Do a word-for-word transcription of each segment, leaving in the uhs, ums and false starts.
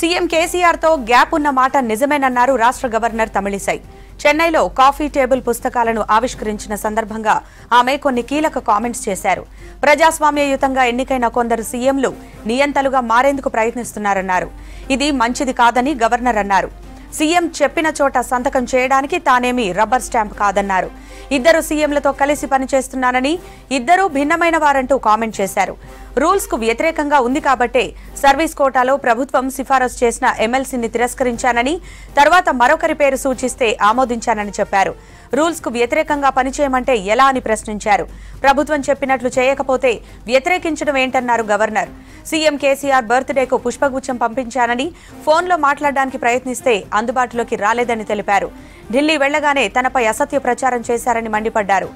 CM కేసీఆర్తో gap ఉన్న మాట నిజమేనన్నారు రాష్ట్ర గవర్నర్ తమిళిసై. చెన్నైలో కాఫీ టేబుల్ పుస్తకాలను ఆవిష్కరించిన సందర్భంగా ఆమె కొన్ని కీలక కామెంట్స్ చేశారు. ప్రజాస్వామ్యయుతంగా ఎన్నికైన కొందరు సీఎంలు నియంతలుగా మారేందుకు ప్రయత్నిస్తున్నారన్నారు. ఇది మంచిది కాదని గవర్నర్ అన్నారు. సీఎం చెప్పిన చోట సంతకం చేయడానికి తానేమీ రబ్బర్ స్టాంప్ కాదన్నారు. ఇద్దరు సీఎంలతో కలిసి పనిచేస్తున్నానని, ఇద్దరూ భిన్నమైన వారంటూ కామెంట్ చేశారు. రూల్స్ కు వ్యతిరేకంగా ఉంది కాబట్టే సర్వీస్ కోటాలో ప్రభుత్వం సిఫారసు చేసిన ఎమ్మెల్సీని తిరస్కరించానని, తర్వాత మరొకరి పేరు సూచిస్తే ఆమోదించానని చెప్పారు. రూల్స్ కు వ్యతిరేకంగా పనిచేయమంటే ఎలా అని ప్రశ్నించారు. ప్రభుత్వం చెప్పినట్లు చేయకపోతే వ్యతిరేకించడం ఏంటన్నారు గవర్నర్. సీఎం కేసీఆర్ బర్త్డేకు పుష్పగుచ్చం పంపించానని, ఫోన్లో మాట్లాడడానికి ప్రయత్నిస్తే అందుబాటులోకి రాలేదని తెలిపారు. ఢిల్లీ వెళ్లగానే తనపై అసత్య ప్రచారం చేశారని మండిపడ్డారు.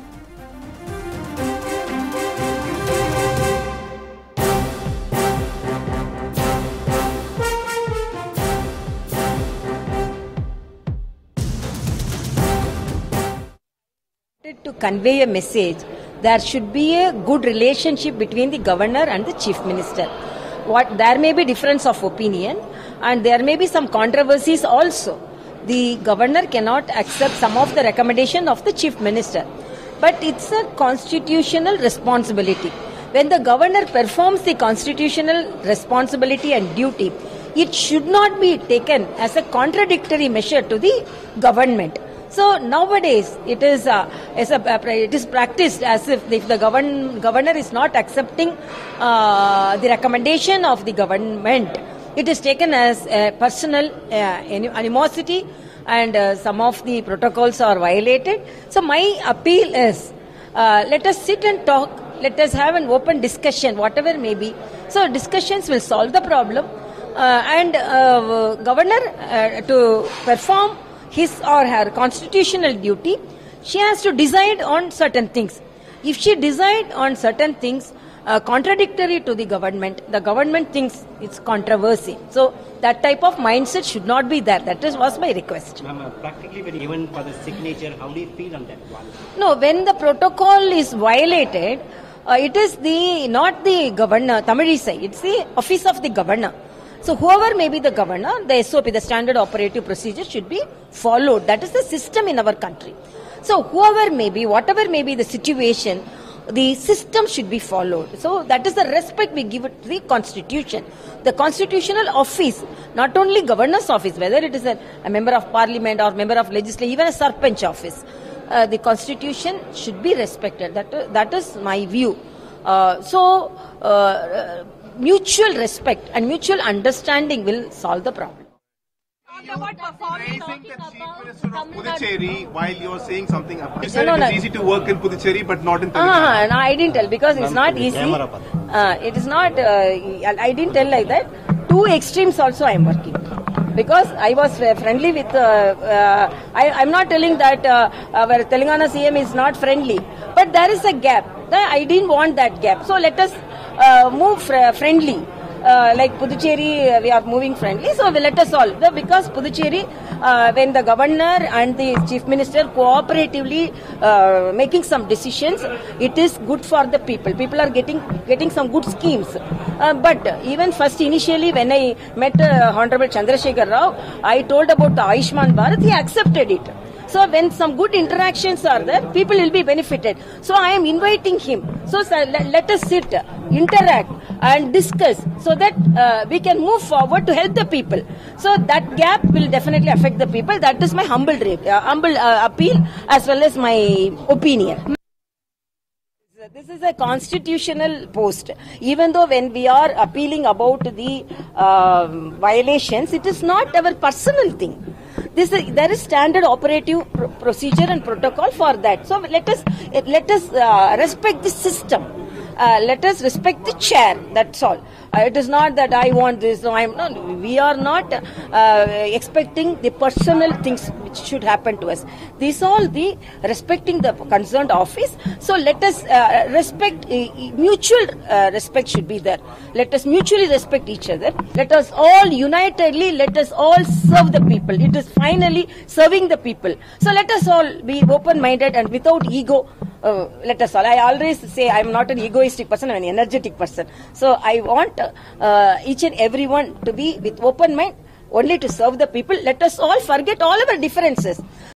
To convey a message, there should be a good relationship between the governor and the chief minister. What there may be difference of opinion and there may be some controversies also. The governor cannot accept some of the recommendation of the chief minister, but it's a constitutional responsibility. When the governor performs the constitutional responsibility and duty, it should not be taken as a contradictory measure to the government. So nowadays it is uh, as a, it is practiced as if if the govern, governor is not accepting uh, the recommendation of the government, it is taken as a personal uh, animosity and uh, some of the protocols are violated. So my appeal is uh, let us sit and talk, let us have an open discussion, whatever may be. So discussions will solve the problem uh, and uh, governor uh, to perform his or her constitutional duty, she has to decide on certain things. If she decides on certain things uh, contradictory to the government, the government thinks it's controversy. So that type of mindset should not be there. That is, was my request. Ma'am, uh, practically when even for the signature, how do you feel on that one? No, when the protocol is violated, uh, it is the not the governor, Tamilisai, it's the office of the governor. So whoever may be the governor, the S O P, the standard operative procedure should be followed. That is the system in our country. So whoever may be, whatever may be the situation, the system should be followed. So that is the respect we give to the constitution. The constitutional office, not only governor's office, whether it is a, a member of parliament or member of legislature, even a serpent office, uh, the constitution should be respected. That, uh, that is my view. Uh, so... Uh, uh, Mutual respect and mutual understanding will solve the problem. Puducherry, while you are saying something about you said no, no, it is no. easy to work in Puducherry but not in Telangana. Ah, no, I didn't tell because it's not easy. Uh, it is not, uh, I didn't tell like that. Two extremes also I am working. Because I was friendly with, uh, uh, I, I'm not telling that uh, our Telangana C M is not friendly. But there is a gap. I didn't want that gap. So let us Uh, move fr friendly, uh, like Puducherry, uh, we are moving friendly, so we let us all, because Puducherry, uh, when the governor and the chief minister cooperatively uh, making some decisions, it is good for the people. People are getting getting some good schemes. Uh, but even first initially when I met uh, Honorable Chandrasekhar Rao, I told about the Ayushman Bharat, he accepted it. So when some good interactions are there, people will be benefited. So I am inviting him. So sir, let, let us sit, interact and discuss so that uh, we can move forward to help the people. So that gap will definitely affect the people. That is my humble, uh, humble uh, appeal as well as my opinion. This is a constitutional post. Even though when we are appealing about the uh, violations, it is not our personal thing. This is, there is standard operative pr procedure and protocol for that. So let us let us uh, respect the system. Uh, let us respect the chair. That's all. Uh, it is not that I want this. No, I'm not. We are not uh, expecting the personal things which should happen to us. These all the respecting the concerned office. So let us uh, respect uh, mutual uh, respect should be there. Let us mutually respect each other. Let us all unitedly. Let us all serve the people. It is finally serving the people. So let us all be open-minded and without ego. uh, let us all. I always say I am not an egoistic person, I am an energetic person. So I want uh, each and everyone to be with open mind, only to serve the people. Let us all forget all our differences.